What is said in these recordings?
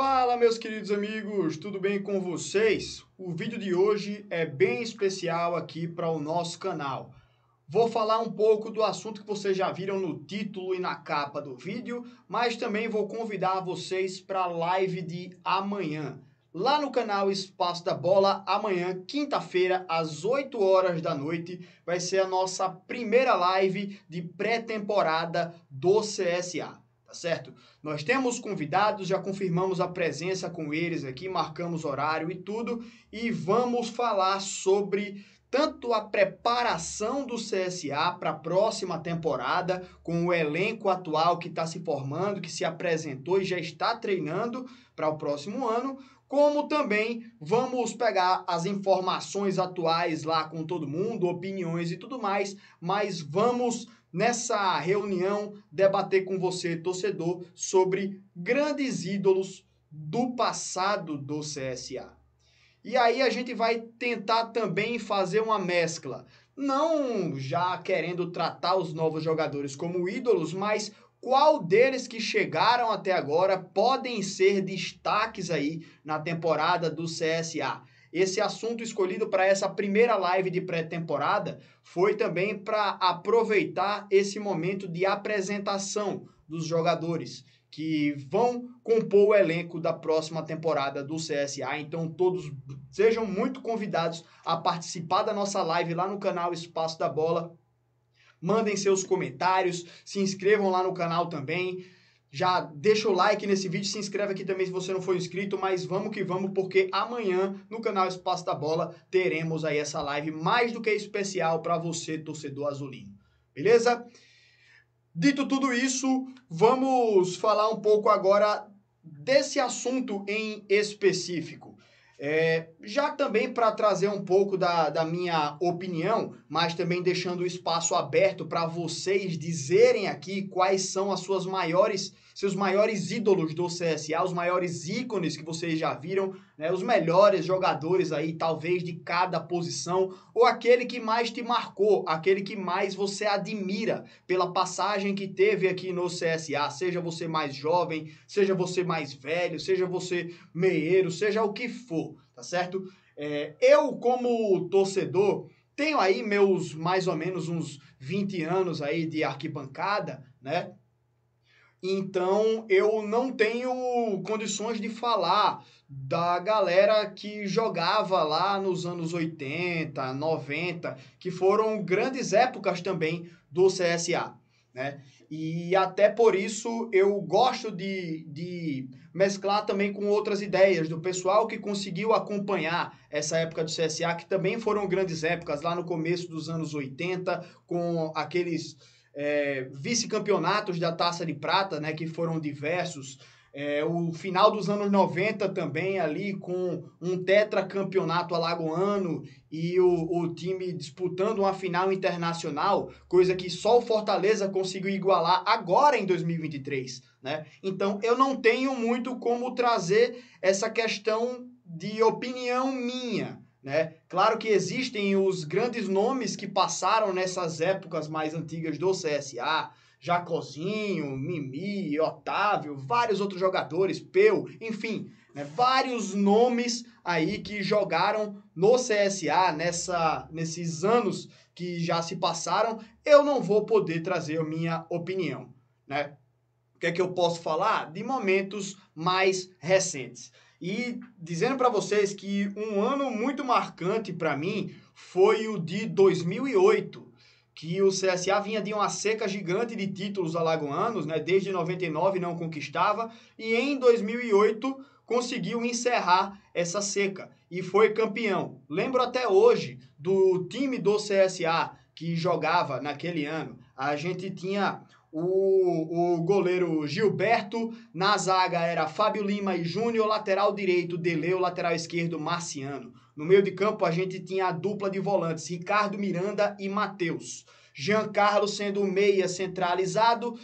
Fala, meus queridos amigos, tudo bem com vocês? O vídeo de hoje é bem especial aqui para o nosso canal. Vou falar um pouco do assunto que vocês já viram no título e na capa do vídeo, mas também vou convidar vocês para a live de amanhã. Lá no canal Espaço da Bola, amanhã, quinta-feira, às 8 horas da noite, vai ser a nossa primeira live de pré-temporada do CSA. Tá certo? Nós temos convidados, já confirmamos a presença com eles aqui, marcamos horário e tudo, e vamos falar sobre tanto a preparação do CSA para a próxima temporada, com o elenco atual que está se formando, que se apresentou e já está treinando para o próximo ano, como também vamos pegar as informações atuais lá com todo mundo, opiniões e tudo mais, mas vamos nessa reunião debater com você, torcedor, sobre grandes ídolos do passado do CSA. E aí a gente vai tentar também fazer uma mescla, não já querendo tratar os novos jogadores como ídolos, mas qual deles que chegaram até agora podem ser destaques aí na temporada do CSA. Esse assunto escolhido para essa primeira live de pré-temporada foi também para aproveitar esse momento de apresentação dos jogadores que vão compor o elenco da próxima temporada do CSA. Então todos sejam muito convidados a participar da nossa live lá no canal Espaço da Bola. Mandem seus comentários, se inscrevam lá no canal também. Já deixa o like nesse vídeo, se inscreve aqui também se você não for inscrito, mas vamos que vamos, porque amanhã no canal Espaço da Bola teremos aí essa live mais do que especial para você, torcedor azulino. Beleza? Dito tudo isso, vamos falar um pouco agora desse assunto em específico. Já também para trazer um pouco da minha opinião, mas também deixando o espaço aberto para vocês dizerem aqui quais são as seus maiores ídolos do CSA, os maiores ícones que vocês já viram, né, os melhores jogadores aí, talvez de cada posição, ou aquele que mais te marcou, aquele que mais você admira pela passagem que teve aqui no CSA, seja você mais jovem, seja você mais velho, seja você meieiro, seja o que for, tá certo? Eu, como torcedor, tenho aí meus mais ou menos uns 20 anos aí de arquibancada, né? Então, eu não tenho condições de falar da galera que jogava lá nos anos 80, 90, que foram grandes épocas também do CSA, né? E até por isso eu gosto de mesclar também com outras ideias do pessoal que conseguiu acompanhar essa época do CSA, que também foram grandes épocas lá no começo dos anos 80, com aqueles vice-campeonatos da Taça de Prata, né, que foram diversos, o final dos anos 90 também ali com um tetracampeonato alagoano e o time disputando uma final internacional, coisa que só o Fortaleza conseguiu igualar agora em 2023, né? Então eu não tenho muito como trazer essa questão de opinião minha, né? Claro que existem os grandes nomes que passaram nessas épocas mais antigas do CSA, Jacozinho, Mimi, Otávio, vários outros jogadores, Peu, enfim, né? Vários nomes aí que jogaram no CSA nesses anos que já se passaram, eu não vou poder trazer a minha opinião, né? O que é que eu posso falar? De momentos mais recentes. E dizendo para vocês que um ano muito marcante para mim foi o de 2008, que o CSA vinha de uma seca gigante de títulos alagoanos, né? Desde 99 não conquistava, e em 2008 conseguiu encerrar essa seca e foi campeão. Lembro até hoje do time do CSA que jogava naquele ano. A gente tinha o goleiro Gilberto, na zaga era Fábio Lima e Júnior, lateral direito Deleu, lateral esquerdo Marciano. No meio de campo a gente tinha a dupla de volantes, Ricardo Miranda e Matheus. Giancarlo sendo o meia centralizado,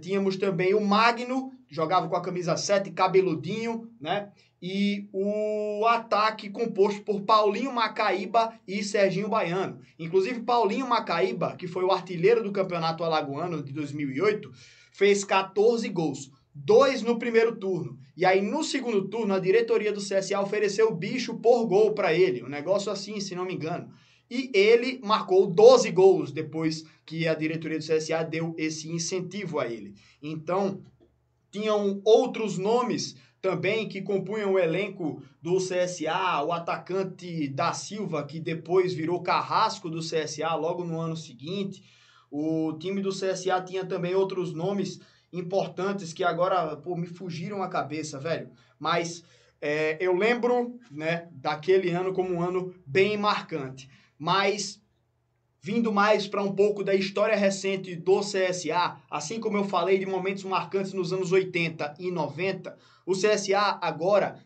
tínhamos também o Magno, jogava com a camisa 7, cabeludinho, né? E o ataque composto por Paulinho Macaíba e Serginho Baiano. Inclusive, Paulinho Macaíba, que foi o artilheiro do Campeonato Alagoano de 2008, fez 14 gols. 2 no primeiro turno. E aí, no segundo turno, a diretoria do CSA ofereceu o bicho por gol para ele. Um negócio assim, se não me engano. E ele marcou 12 gols depois que a diretoria do CSA deu esse incentivo a ele. Então, tinham outros nomes também que compunham o elenco do CSA, o atacante da Silva, que depois virou carrasco do CSA logo no ano seguinte. O time do CSA tinha também outros nomes importantes que agora, pô, me fugiram a cabeça, velho. Mas eu lembro, né, daquele ano como um ano bem marcante. Mas, vindo mais para um pouco da história recente do CSA, assim como eu falei de momentos marcantes nos anos 80 e 90, o CSA agora,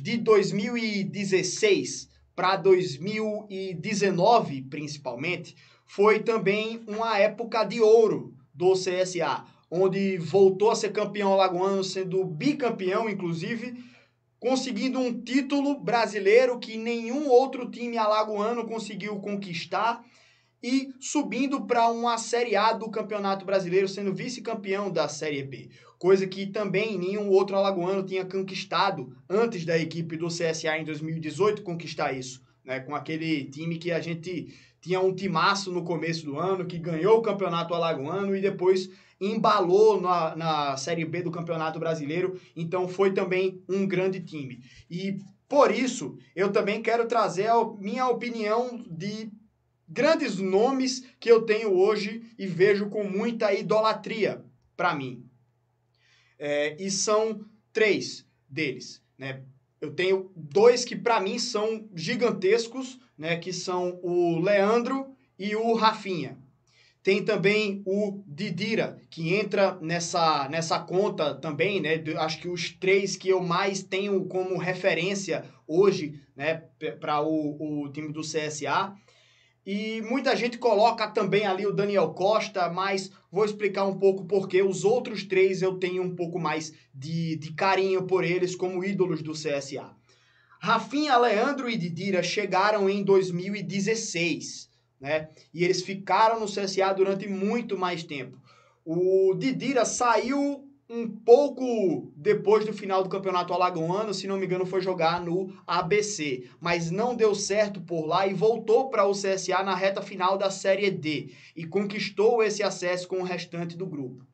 de 2016 para 2019 principalmente, foi também uma época de ouro do CSA, onde voltou a ser campeão alagoano, sendo bicampeão, inclusive, conseguindo um título brasileiro que nenhum outro time alagoano conseguiu conquistar e subindo para uma Série A do Campeonato Brasileiro, sendo vice-campeão da Série B, coisa que também nenhum outro alagoano tinha conquistado antes da equipe do CSA em 2018 conquistar isso, né? Com aquele time que a gente tinha um timaço no começo do ano, que ganhou o Campeonato Alagoano e depois embalou na Série B do Campeonato Brasileiro, então foi também um grande time. E por isso, eu também quero trazer a minha opinião de grandes nomes que eu tenho hoje e vejo com muita idolatria para mim. E são 3 deles, né? Eu tenho 2 que para mim são gigantescos, né? Que são o Leandro e o Rafinha. Tem também o Didira, que entra nessa conta também, né? Acho que os 3 que eu mais tenho como referência hoje, né, para o time do CSA. E muita gente coloca também ali o Daniel Costa, mas vou explicar um pouco porque os outros 3 eu tenho um pouco mais de carinho por eles como ídolos do CSA. Rafinha, Leandro e Didira chegaram em 2016, né? E eles ficaram no CSA durante muito mais tempo. O Didira saiu um pouco depois do final do Campeonato Alagoano, se não me engano foi jogar no ABC, mas não deu certo por lá e voltou para o CSA na reta final da Série D e conquistou esse acesso com o restante do grupo.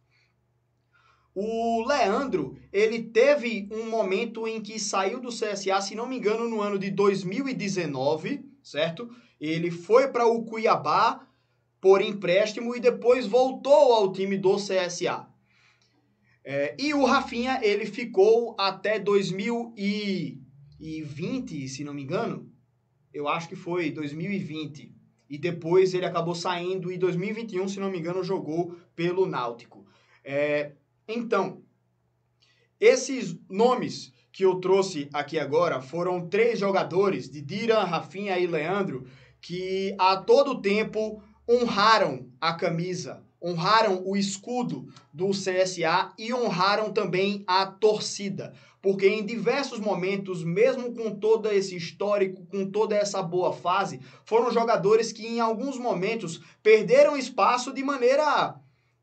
O Leandro, ele teve um momento em que saiu do CSA, se não me engano, no ano de 2019, certo? Ele foi para o Cuiabá por empréstimo e depois voltou ao time do CSA. E o Rafinha, ele ficou até 2020, se não me engano. Eu acho que foi 2020. E depois ele acabou saindo e 2021, se não me engano, jogou pelo Náutico. Então, esses nomes que eu trouxe aqui agora foram 3 jogadores, Didira, Rafinha e Leandro, que a todo tempo honraram a camisa, honraram o escudo do CSA e honraram também a torcida, porque em diversos momentos, mesmo com todo esse histórico, com toda essa boa fase, foram jogadores que em alguns momentos perderam espaço de maneira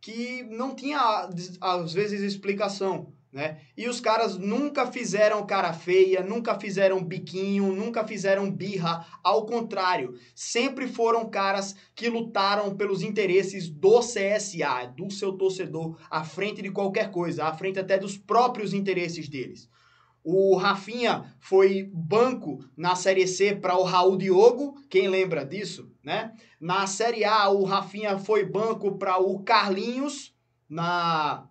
que não tinha, às vezes, explicação, né? E os caras nunca fizeram cara feia, nunca fizeram biquinho, nunca fizeram birra, ao contrário, sempre foram caras que lutaram pelos interesses do CSA, do seu torcedor, à frente de qualquer coisa, à frente até dos próprios interesses deles. O Rafinha foi banco na Série C para o Raul Diogo, quem lembra disso, né? Na Série A, o Rafinha foi banco para o Carlinhos, na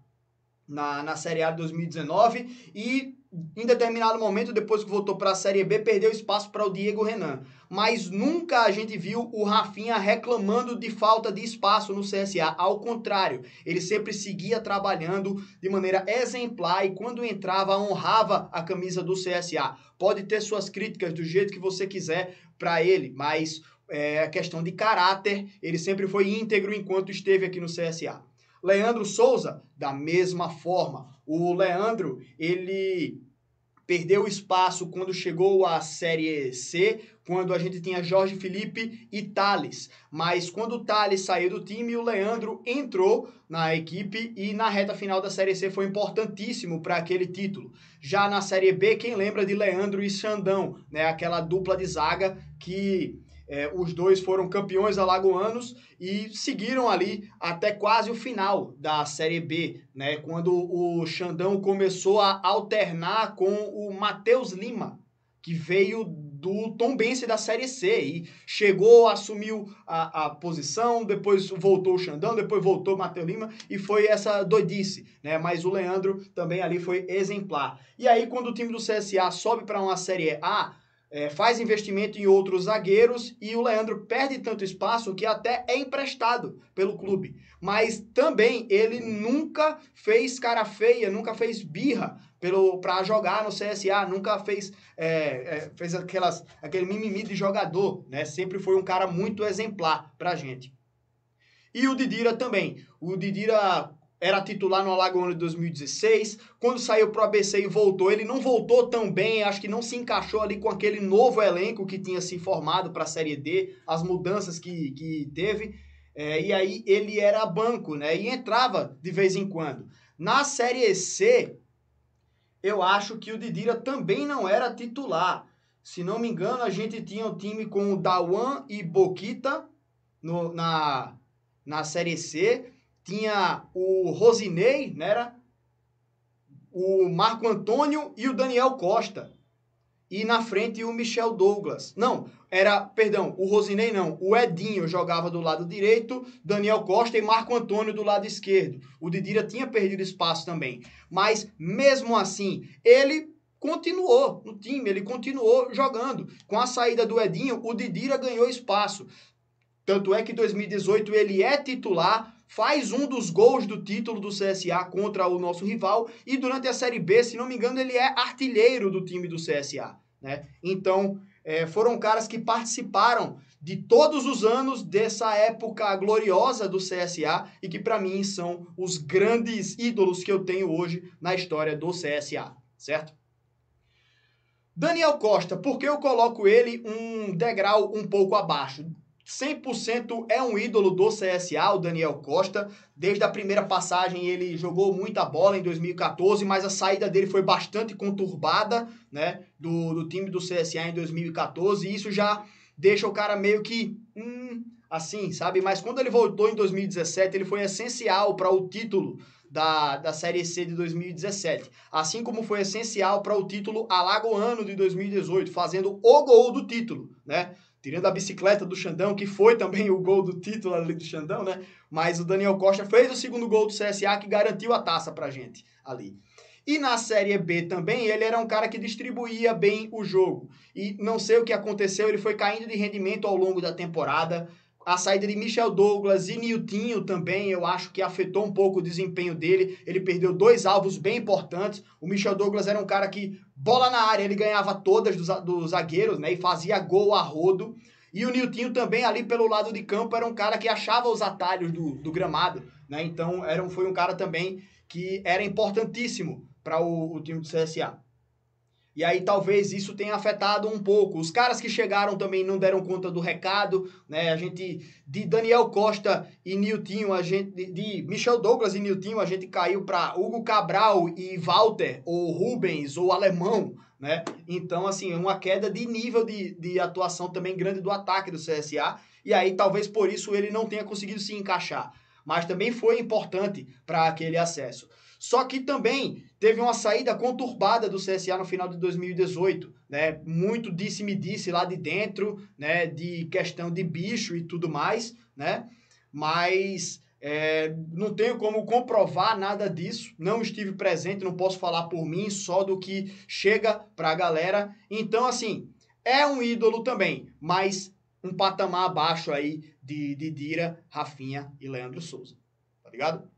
Série A de 2019 e em determinado momento, depois que voltou para a Série B, perdeu espaço para o Diego Renan. Mas nunca a gente viu o Rafinha reclamando de falta de espaço no CSA. Ao contrário, ele sempre seguia trabalhando de maneira exemplar e quando entrava, honrava a camisa do CSA. Pode ter suas críticas do jeito que você quiser para ele, mas é questão de caráter, ele sempre foi íntegro enquanto esteve aqui no CSA. Leandro Souza, da mesma forma. O Leandro, ele perdeu espaço quando chegou à Série C, quando a gente tinha Jorge Felipe e Tales. Mas quando o Tales saiu do time, o Leandro entrou na equipe e na reta final da Série C foi importantíssimo para aquele título. Já na Série B, quem lembra de Leandro e Xandão, né? Aquela dupla de zaga que... os dois foram campeões alagoanos e seguiram ali até quase o final da Série B, né? Quando o Xandão começou a alternar com o Matheus Lima, que veio do Tombense da Série C e chegou, assumiu a posição, depois voltou o Xandão, depois voltou o Matheus Lima e foi essa doidice, né? Mas o Leandro também ali foi exemplar. E aí quando o time do CSA sobe para uma Série A, faz investimento em outros zagueiros e o Leandro perde tanto espaço que até é emprestado pelo clube. Mas também ele nunca fez cara feia, nunca fez birra para jogar no CSA, nunca fez, fez aquele mimimi de jogador, né? Sempre foi um cara muito exemplar pra gente. E o Didira também. O Didira era titular no Alagoano de 2016, quando saiu pro ABC e voltou, ele não voltou tão bem, acho que não se encaixou ali com aquele novo elenco que tinha se formado para a Série D, as mudanças que teve, e aí ele era banco, né, e entrava de vez em quando. Na Série C, eu acho que o Didira também não era titular, se não me engano a gente tinha um time com o Dawan e Boquita na Série C, tinha o Rosinei, né, o Marco Antônio e o Daniel Costa. E na frente o Michel Douglas. Não, era, perdão, o Rosinei não. O Edinho jogava do lado direito, Daniel Costa e Marco Antônio do lado esquerdo. O Didira tinha perdido espaço também. Mas mesmo assim, ele continuou no time, ele continuou jogando. Com a saída do Edinho, o Didira ganhou espaço. Tanto é que em 2018 ele é titular, faz um dos gols do título do CSA contra o nosso rival e durante a Série B, se não me engano, ele é artilheiro do time do CSA, né? Então, foram caras que participaram de todos os anos dessa época gloriosa do CSA e que, para mim, são os grandes ídolos que eu tenho hoje na história do CSA, certo? Daniel Costa, por que eu coloco ele um degrau um pouco abaixo? 100% é um ídolo do CSA, o Daniel Costa. Desde a primeira passagem ele jogou muita bola em 2014, mas a saída dele foi bastante conturbada, né, do time do CSA em 2014, e isso já deixa o cara meio que, assim, sabe? Mas quando ele voltou em 2017, ele foi essencial para o título da Série C de 2017, assim como foi essencial para o título alagoano de 2018, fazendo o gol do título, né? Tirando a bicicleta do Xandão, que foi também o gol do título ali do Xandão, né? Mas o Daniel Costa fez o segundo gol do CSA, que garantiu a taça pra gente ali. E na Série B também, ele era um cara que distribuía bem o jogo. E não sei o que aconteceu, ele foi caindo de rendimento ao longo da temporada. A saída de Michel Douglas e Niltinho também, eu acho que afetou um pouco o desempenho dele. Ele perdeu dois alvos bem importantes. O Michel Douglas era um cara que, bola na área, ele ganhava todas dos zagueiros, né? E fazia gol a rodo. E o Niltinho também, ali pelo lado de campo, era um cara que achava os atalhos do gramado, né? Então, foi um cara também que era importantíssimo para o time do CSA. E aí talvez isso tenha afetado um pouco. Os caras que chegaram também não deram conta do recado, né? A gente, de Daniel Costa e Niltinho, de Michel Douglas e Niltinho, a gente caiu para Hugo Cabral e Walter, ou Rubens, ou Alemão, né? Então, assim, uma queda de nível de atuação também grande do ataque do CSA. E aí talvez por isso ele não tenha conseguido se encaixar. Mas também foi importante para aquele acesso. Só que também teve uma saída conturbada do CSA no final de 2018, né? Muito disse-me-disse lá de dentro, né? De questão de bicho e tudo mais, né? Mas não tenho como comprovar nada disso, não estive presente, não posso falar por mim, só do que chega pra galera. Então, assim, é um ídolo também, mas um patamar abaixo aí de Didira, Rafinha e Leandro Souza, tá ligado?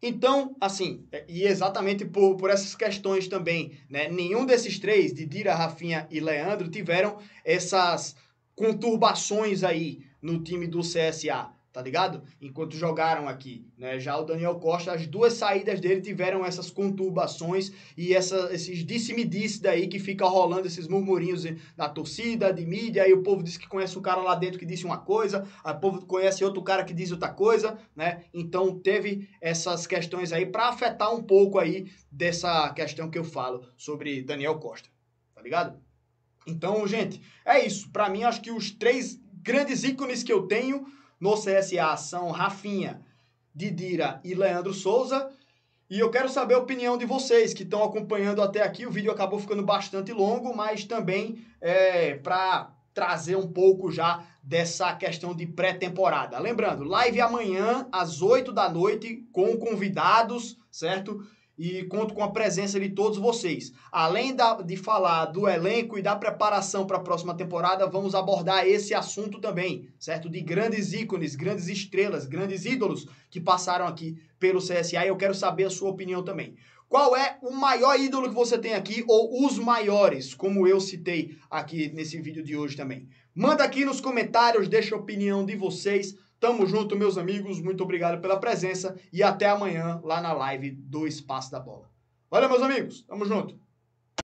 Então, assim, e exatamente por essas questões também, né? Nenhum desses três, Didira, Rafinha e Leandro, tiveram essas conturbações aí no time do CSA, tá ligado? Enquanto jogaram aqui, né? Já o Daniel Costa, as duas saídas dele tiveram essas conturbações e esses disse-me-disse daí que fica rolando esses murmurinhos da torcida, de mídia, aí o povo diz que conhece um cara lá dentro que disse uma coisa, o povo conhece outro cara que diz outra coisa, né? Então teve essas questões aí pra afetar um pouco aí dessa questão que eu falo sobre Daniel Costa, tá ligado? Então, gente, é isso. Pra mim, acho que os três grandes ícones que eu tenho no CSA são Rafinha, Didira e Leandro Souza. E eu quero saber a opinião de vocês que estão acompanhando até aqui. O vídeo acabou ficando bastante longo, mas também para trazer um pouco já dessa questão de pré-temporada. Lembrando, live amanhã às 8 da noite com convidados, certo? E conto com a presença de todos vocês. Além de falar do elenco e da preparação para a próxima temporada, vamos abordar esse assunto também, certo? De grandes ícones, grandes estrelas, grandes ídolos que passaram aqui pelo CSA e eu quero saber a sua opinião também. Qual é o maior ídolo que você tem aqui ou os maiores, como eu citei aqui nesse vídeo de hoje também? Manda aqui nos comentários, deixa a opinião de vocês. Tamo junto, meus amigos, muito obrigado pela presença e até amanhã lá na live do Espaço da Bola. Valeu, meus amigos, tamo junto!